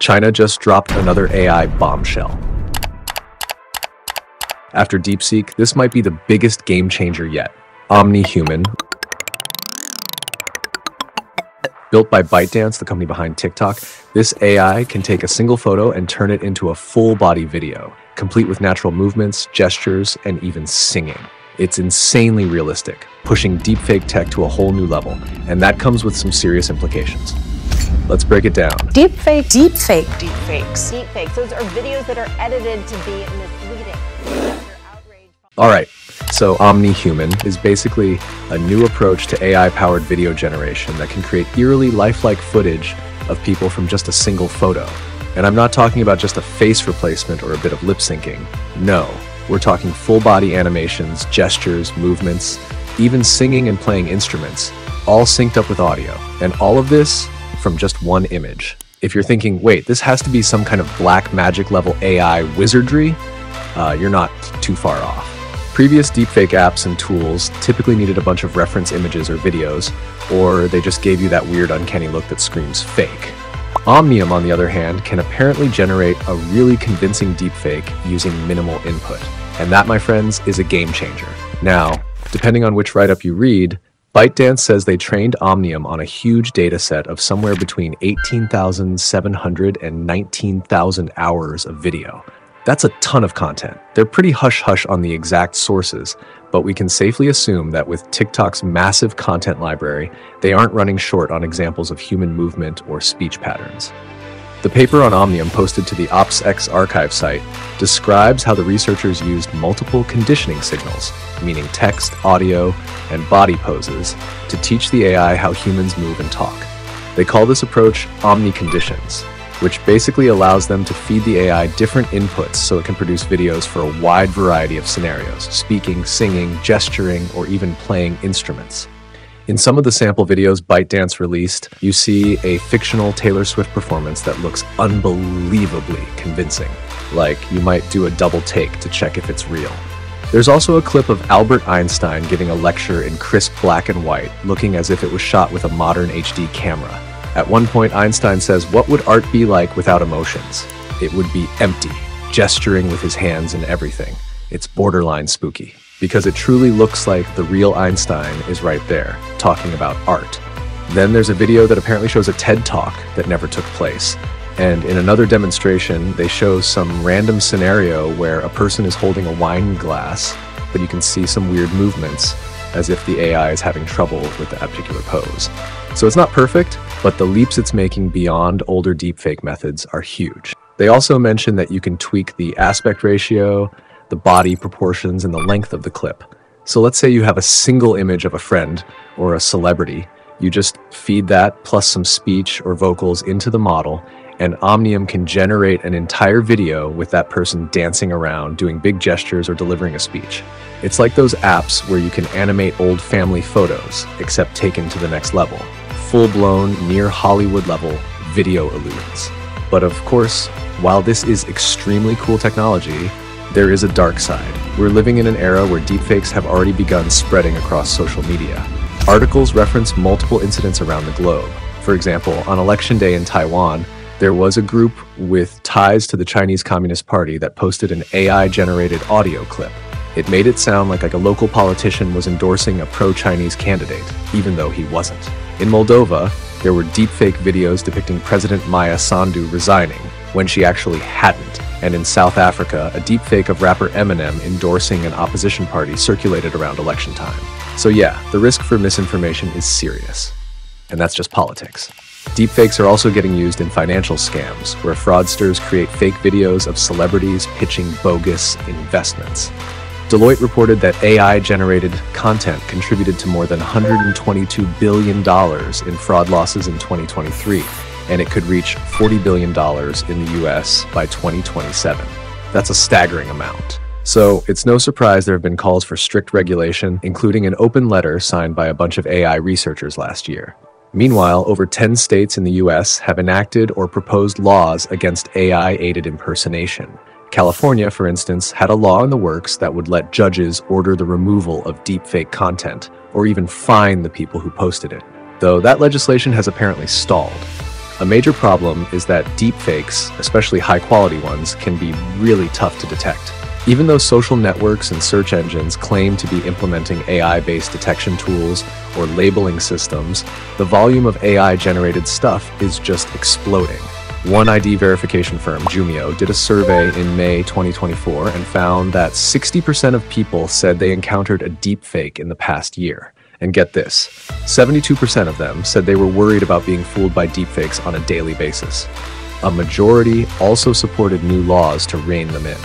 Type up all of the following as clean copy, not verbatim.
China just dropped another AI bombshell. After DeepSeek, this might be the biggest game changer yet. OmniHuman, built by ByteDance, the company behind TikTok, this AI can take a single photo and turn it into a full-body video, complete with natural movements, gestures, and even singing. It's insanely realistic, pushing deepfake tech to a whole new level, and that comes with some serious implications. Let's break it down. Deepfake. Deepfake. Deepfakes. Deepfakes. Those are videos that are edited to be misleading. All right. So OmniHuman is basically a new approach to AI-powered video generation that can create eerily lifelike footage of people from just a single photo. And I'm not talking about just a face replacement or a bit of lip syncing. No, we're talking full-body animations, gestures, movements, even singing and playing instruments, all synced up with audio. And all of this from just one image. If you're thinking, wait, this has to be some kind of black magic level AI wizardry, you're not too far off. Previous deepfake apps and tools typically needed a bunch of reference images or videos, or they just gave you that weird uncanny look that screams fake. Omnium, on the other hand, can apparently generate a really convincing deepfake using minimal input. And that, my friends, is a game changer. Now, depending on which write-up you read, ByteDance says they trained Omnium on a huge data set of somewhere between 18,700 and 19,000 hours of video. That's a ton of content. They're pretty hush-hush on the exact sources, but we can safely assume that with TikTok's massive content library, they aren't running short on examples of human movement or speech patterns. The paper on Omnium, posted to the OpsX archive site, describes how the researchers used multiple conditioning signals, meaning text, audio, and body poses, to teach the AI how humans move and talk. They call this approach Omni-Conditions, which basically allows them to feed the AI different inputs so it can produce videos for a wide variety of scenarios, speaking, singing, gesturing, or even playing instruments. In some of the sample videos ByteDance released, you see a fictional Taylor Swift performance that looks unbelievably convincing, like you might do a double take to check if it's real. There's also a clip of Albert Einstein giving a lecture in crisp black and white, looking as if it was shot with a modern HD camera. At one point, Einstein says, "What would art be like without emotions? It would be empty, gesturing with his hands and everything." It's borderline spooky, because it truly looks like the real Einstein is right there, talking about art. Then there's a video that apparently shows a TED Talk that never took place. And in another demonstration, they show some random scenario where a person is holding a wine glass, but you can see some weird movements, as if the AI is having trouble with that particular pose. So it's not perfect, but the leaps it's making beyond older deepfake methods are huge. They also mention that you can tweak the aspect ratio, the body proportions, and the length of the clip. So let's say you have a single image of a friend or a celebrity. You just feed that plus some speech or vocals into the model, and Omnium can generate an entire video with that person dancing around, doing big gestures, or delivering a speech. It's like those apps where you can animate old family photos, except taken to the next level. Full-blown, near Hollywood level video illusions. But of course, while this is extremely cool technology, there is a dark side. We're living in an era where deepfakes have already begun spreading across social media. Articles reference multiple incidents around the globe. For example, on Election Day in Taiwan, there was a group with ties to the Chinese Communist Party that posted an AI-generated audio clip. It made it sound like a local politician was endorsing a pro-Chinese candidate, even though he wasn't. In Moldova, there were deepfake videos depicting President Maya Sandu resigning, when she actually hadn't. And in South Africa, a deepfake of rapper Eminem endorsing an opposition party circulated around election time. So yeah, the risk for misinformation is serious. And that's just politics. Deepfakes are also getting used in financial scams, where fraudsters create fake videos of celebrities pitching bogus investments. Deloitte reported that AI-generated content contributed to more than $122 billion in fraud losses in 2023. And it could reach $40 billion in the US by 2027. That's a staggering amount. So it's no surprise there have been calls for strict regulation, including an open letter signed by a bunch of AI researchers last year. Meanwhile, over 10 states in the US have enacted or proposed laws against AI-aided impersonation. California, for instance, had a law in the works that would let judges order the removal of deepfake content, or even fine the people who posted it, though that legislation has apparently stalled. A major problem is that deepfakes, especially high-quality ones, can be really tough to detect. Even though social networks and search engines claim to be implementing AI-based detection tools or labeling systems, the volume of AI-generated stuff is just exploding. One ID verification firm, Jumio, did a survey in May 2024 and found that 60% of people said they encountered a deepfake in the past year. And get this, 72% of them said they were worried about being fooled by deepfakes on a daily basis. A majority also supported new laws to rein them in.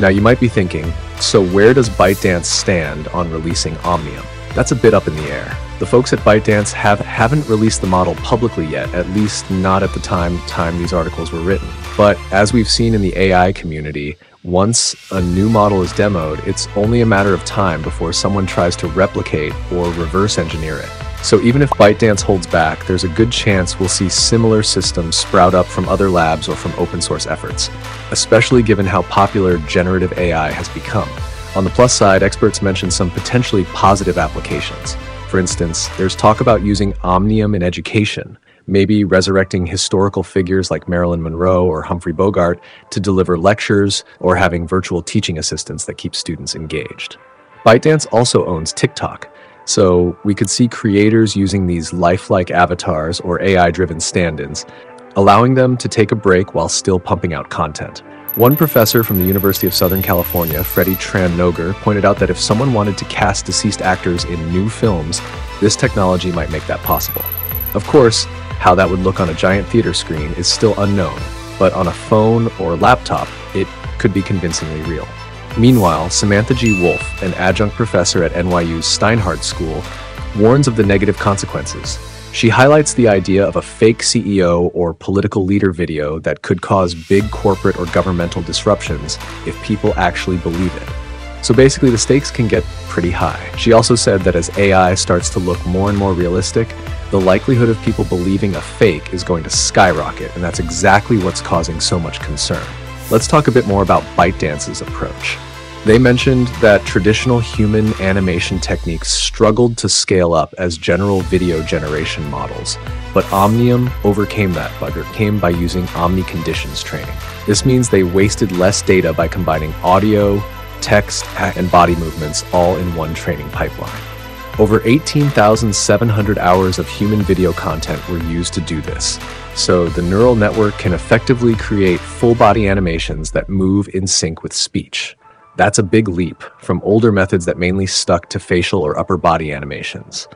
Now you might be thinking, so where does ByteDance stand on releasing Omnium? That's a bit up in the air. The folks at ByteDance haven't released the model publicly yet, at least not at the time these articles were written. But as we've seen in the AI community, once a new model is demoed, it's only a matter of time before someone tries to replicate or reverse engineer it. So even if ByteDance holds back, there's a good chance we'll see similar systems sprout up from other labs or from open source efforts, especially given how popular generative AI has become. On the plus side, experts mention some potentially positive applications. For instance, there's talk about using Omnium in education, maybe resurrecting historical figures like Marilyn Monroe or Humphrey Bogart to deliver lectures, or having virtual teaching assistants that keep students engaged. ByteDance also owns TikTok, so we could see creators using these lifelike avatars or AI-driven stand-ins, allowing them to take a break while still pumping out content. One professor from the University of Southern California, Freddie Tran Noguer, pointed out that if someone wanted to cast deceased actors in new films, this technology might make that possible. Of course, how that would look on a giant theater screen is still unknown, but on a phone or laptop, it could be convincingly real. Meanwhile, Samantha G. Wolfe, an adjunct professor at NYU's Steinhardt School, warns of the negative consequences. She highlights the idea of a fake CEO or political leader video that could cause big corporate or governmental disruptions if people actually believe it. So basically, the stakes can get pretty high. She also said that as AI starts to look more and more realistic, the likelihood of people believing a fake is going to skyrocket, and that's exactly what's causing so much concern. Let's talk a bit more about ByteDance's approach. They mentioned that traditional human animation techniques struggled to scale up as general video generation models, but Omnium overcame that bugger. It came by using Omni-Conditions training. This means they wasted less data by combining audio, text, and body movements all in one training pipeline. Over 18,700 hours of human video content were used to do this, so the neural network can effectively create full-body animations that move in sync with speech. That's a big leap from older methods that mainly stuck to facial or upper body animations.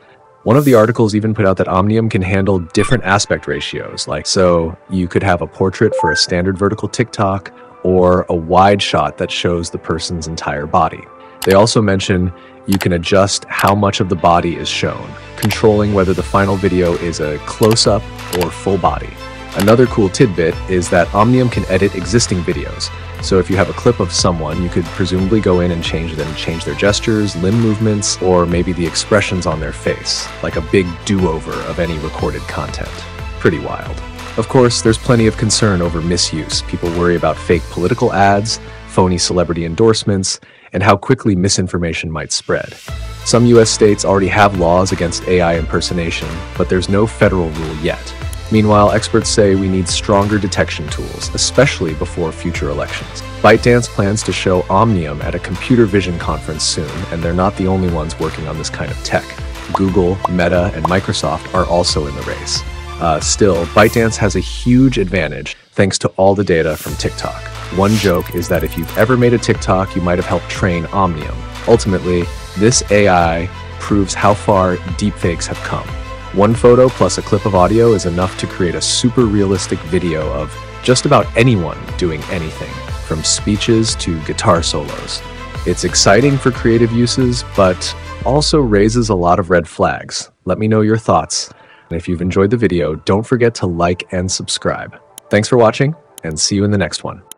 One of the articles even put out that Omnium can handle different aspect ratios, like so you could have a portrait for a standard vertical TikTok or a wide shot that shows the person's entire body. They also mention you can adjust how much of the body is shown, controlling whether the final video is a close-up or full body. Another cool tidbit is that Omnium can edit existing videos. So if you have a clip of someone, you could presumably go in and change their gestures, limb movements, or maybe the expressions on their face, like a big do-over of any recorded content. Pretty wild. Of course, there's plenty of concern over misuse. People worry about fake political ads, phony celebrity endorsements, and how quickly misinformation might spread. Some US states already have laws against AI impersonation, but there's no federal rule yet. Meanwhile, experts say we need stronger detection tools, especially before future elections. ByteDance plans to show Omnium at a computer vision conference soon, and they're not the only ones working on this kind of tech. Google, Meta, and Microsoft are also in the race. Still, ByteDance has a huge advantage thanks to all the data from TikTok. One joke is that if you've ever made a TikTok, you might have helped train Omnium. Ultimately, this AI proves how far deepfakes have come. One photo plus a clip of audio is enough to create a super realistic video of just about anyone doing anything, from speeches to guitar solos. It's exciting for creative uses, but also raises a lot of red flags. Let me know your thoughts. And if you've enjoyed the video, don't forget to like and subscribe. Thanks for watching, and see you in the next one.